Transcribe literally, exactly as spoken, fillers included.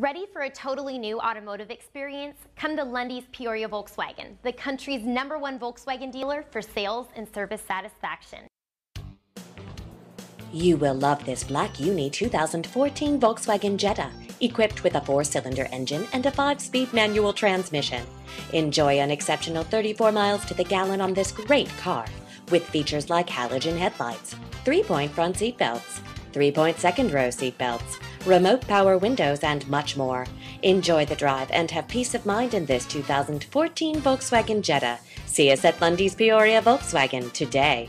Ready for a totally new automotive experience? Come to Lunde's Peoria Volkswagen, the country's number one Volkswagen dealer for sales and service satisfaction. You will love this black uni two thousand fourteen Volkswagen Jetta, equipped with a four-cylinder engine and a five-speed manual transmission. Enjoy an exceptional thirty-four miles to the gallon on this great car, with features like halogen headlights, three-point front seat belts, three-point second-row seat belts, remote power windows, and much more. Enjoy the drive and have peace of mind in this two thousand fourteen Volkswagen Jetta. See us at Lunde's Peoria Volkswagen today.